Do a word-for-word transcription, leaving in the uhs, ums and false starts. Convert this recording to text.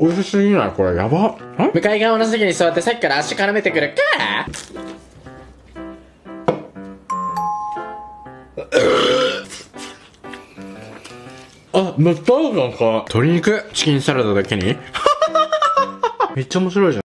美味しすぎないこれ、やば。向かい側の席に座ってさっきから足絡めてくるかあ、めっちゃ合うじゃんか。鶏肉チキンサラダだけにめっちゃ面白いじゃん。